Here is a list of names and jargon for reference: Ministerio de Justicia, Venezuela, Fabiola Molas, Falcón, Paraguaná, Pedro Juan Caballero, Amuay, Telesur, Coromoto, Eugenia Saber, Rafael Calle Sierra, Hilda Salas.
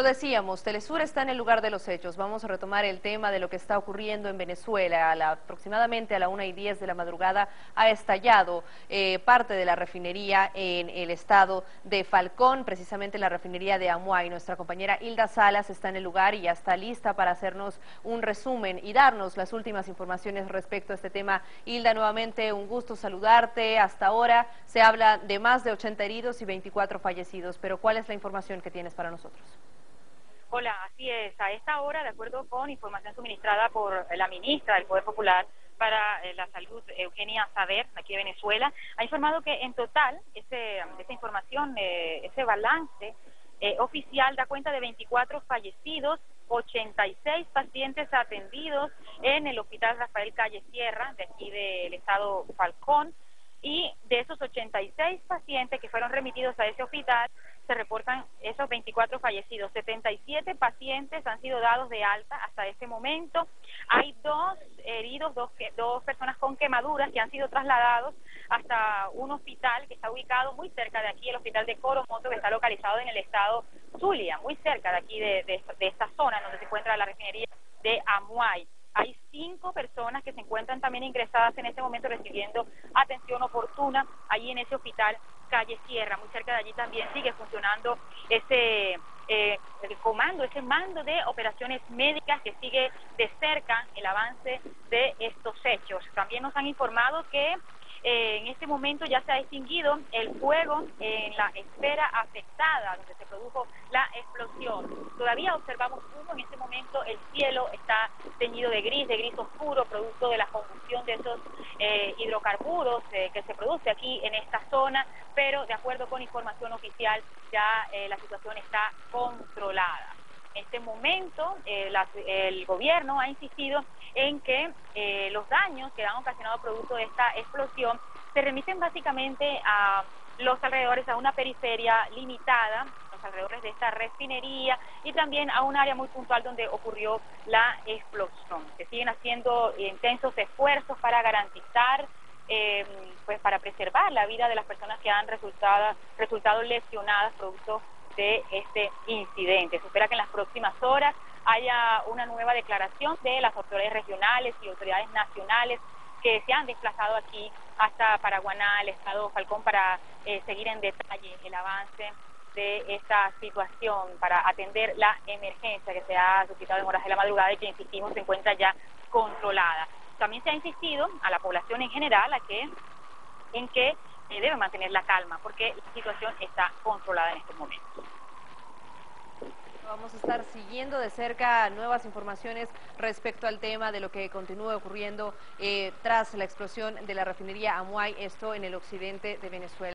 Lo decíamos, Telesur está en el lugar de los hechos. Vamos a retomar el tema de lo que está ocurriendo en Venezuela. Aproximadamente a la 1:10 de la madrugada ha estallado parte de la refinería en el estado de Falcón, precisamente la refinería de Amuay. Nuestra compañera Hilda Salas está en el lugar y ya está lista para hacernos un resumen y darnos las últimas informaciones respecto a este tema. Hilda, nuevamente un gusto saludarte. Hasta ahora se habla de más de 80 heridos y 24 fallecidos, pero ¿cuál es la información que tienes para nosotros? Hola, así es. A esta hora, de acuerdo con información suministrada por la ministra del Poder Popular para la Salud, Eugenia Saber, aquí de Venezuela, ha informado que en total, esa información, ese balance oficial da cuenta de 24 fallecidos, 86 pacientes atendidos en el Hospital Rafael Calle Sierra, de aquí del estado Falcón, y de esos 86 pacientes que fueron remitidos a ese hospital, se reportan esos 24 fallecidos. 77 pacientes han sido dados de alta hasta este momento. Hay dos heridos, dos personas con quemaduras que han sido trasladados hasta un hospital que está ubicado muy cerca de aquí, el hospital de Coromoto, que está localizado en el estado Zulia, muy cerca de aquí, de esta zona donde se encuentra la refinería de Amuay. Hay 5 personas que se encuentran también ingresadas en este momento recibiendo atención oportuna allí en ese hospital Calle Sierra. Muy cerca de allí también sigue funcionando ese mando de operaciones médicas que sigue de cerca el avance de estos hechos. También nos han informado que en este momento ya se ha extinguido el fuego en la esfera afectada donde se produjo la explosión. Todavía observamos humo en este momento, el cielo está teñido de gris oscuro, producto de la combustión de esos hidrocarburos que se produce aquí en esta zona, pero de acuerdo con información oficial ya la situación está controlada. En este momento el gobierno ha insistido en que los daños que han ocasionado producto de esta explosión se remiten básicamente a los alrededores, a una periferia limitada, los alrededores de esta refinería y también a un área muy puntual donde ocurrió la explosión. Se siguen haciendo intensos esfuerzos para garantizar, para preservar la vida de las personas que han resultado lesionadas producto de este incidente. Se espera que en las próximas horas haya una nueva declaración de las autoridades regionales y autoridades nacionales que se han desplazado aquí hasta Paraguaná, el estado Falcón, para seguir en detalle el avance de esta situación, para atender la emergencia que se ha suscitado en horas de la madrugada y que, insistimos, se encuentra ya controlada. También se ha insistido a la población en general en que debe mantener la calma, porque la situación está controlada en estos momentos. Vamos a estar siguiendo de cerca nuevas informaciones respecto al tema de lo que continúa ocurriendo tras la explosión de la refinería Amuay, esto en el occidente de Venezuela.